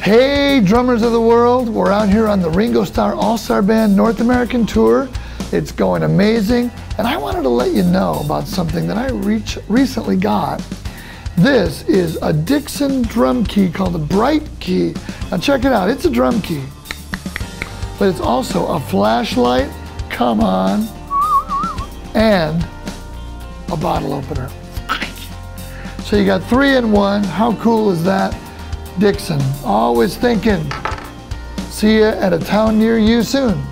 Hey drummers of the world, we're out here on the Ringo Starr All-Star Band North American Tour. It's going amazing, and I wanted to let you know about something that I recently got. This is a Dixon drum key called the Brite Key. Now check it out, it's a drum key, but it's also a flashlight, come on, and a bottle opener. So you got 3 in 1, how cool is that? Dixon, always thinking. See you at a town near you soon.